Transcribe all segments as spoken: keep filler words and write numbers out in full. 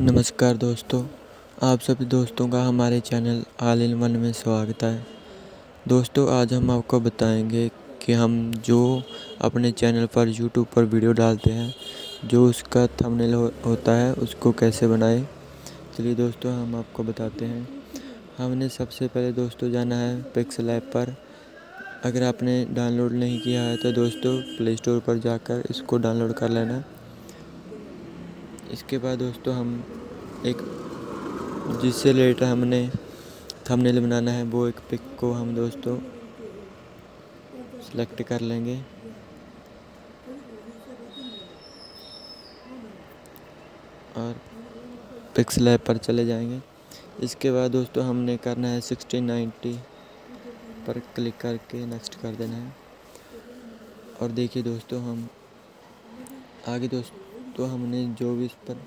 नमस्कार दोस्तों, आप सभी दोस्तों का हमारे चैनल ऑल इन वन में स्वागत है। दोस्तों आज हम आपको बताएंगे कि हम जो अपने चैनल पर यूट्यूब पर वीडियो डालते हैं, जो उसका थंबनेल हो, होता है उसको कैसे बनाएं। चलिए दोस्तों हम आपको बताते हैं। हमने सबसे पहले दोस्तों जाना है पिक्सेल ऐप पर। अगर आपने डाउनलोड नहीं किया है तो दोस्तों प्ले स्टोर पर जाकर इसको डाउनलोड कर लेना। इसके बाद दोस्तों हम एक जिससे रिलेटेड हमने थंबनेल बनाना है वो एक पिक को हम दोस्तों सेलेक्ट कर लेंगे। और पिक्सेल ऐप पर चले जाएंगे। इसके बाद दोस्तों हमने करना है सिक्सटीन नाइन्टी पर क्लिक करके नेक्स्ट कर देना है। और देखिए दोस्तों हम आगे दोस्तों तो हमने जो भी इस पर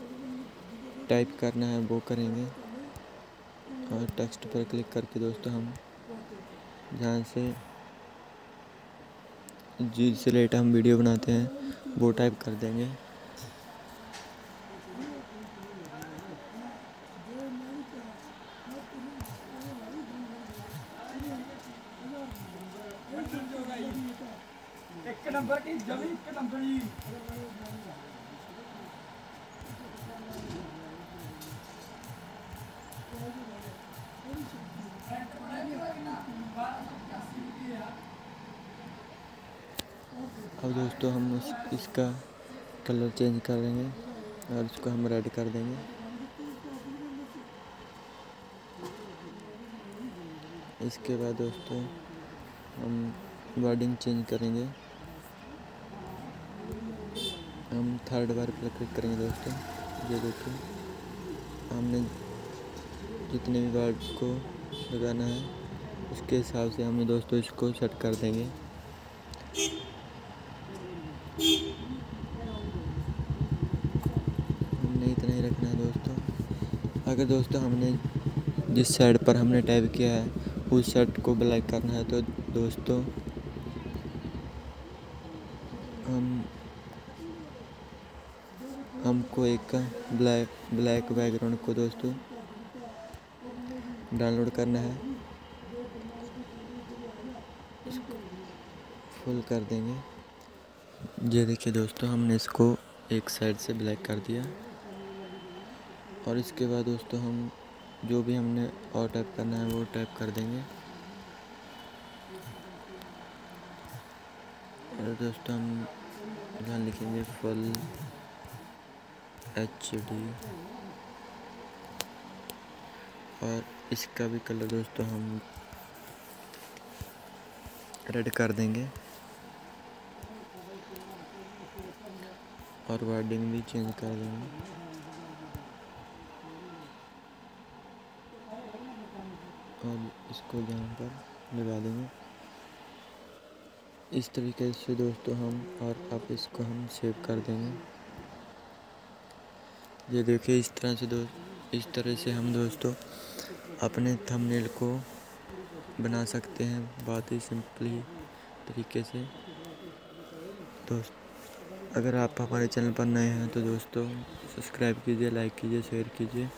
टाइप करना है वो करेंगे। और टेक्स्ट पर क्लिक करके दोस्तों हम जहाँ से जिससे रिलेटेड हम वीडियो बनाते हैं वो टाइप कर देंगे। एक नंबर की जमीन, एक नंबर की अब दोस्तों हम उस, इसका कलर चेंज कर देंगे और इसको हम रेड कर देंगे। इसके बाद दोस्तों हम वर्डिंग चेंज करेंगे। हम थर्ड बार पर क्लिक करेंगे दोस्तों। ये देखिए हमने जितने भी वर्ड को लगाना है उसके हिसाब से हम दोस्तों इसको सेट कर देंगे। हमने इतना ही रखना है दोस्तों। अगर दोस्तों हमने जिस साइड पर हमने टाइप किया है उस साइड को ब्लैक करना है तो दोस्तों हम हमको एक ब्लैक ब्लैक बैकग्राउंड को दोस्तों डाउनलोड करना है, इसको फुल कर देंगे। ये देखिए दोस्तों हमने इसको एक साइड से ब्लैक कर दिया। और इसके बाद दोस्तों हम जो भी हमने और टाइप करना है वो टाइप कर देंगे। और दोस्तों हम यहाँ लिखेंगे फुल एच डी। और इसका भी कलर दोस्तों हम रेड कर देंगे। और वर्डिंग भी चेंज कर देंगे और इसको यहाँ पर लगा देंगे। इस तरीके से दोस्तों हम और अब इसको हम सेव कर देंगे। ये देखिए इस तरह से दोस्त इस तरह से हम दोस्तों अपने थंबनेल को बना सकते हैं बहुत ही सिंपली तरीके से। दोस्त अगर आप हमारे चैनल पर नए हैं तो दोस्तों सब्सक्राइब कीजिए, लाइक कीजिए, शेयर कीजिए।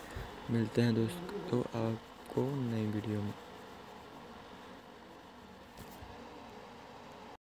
मिलते हैं दोस्तों आपको नई वीडियो में।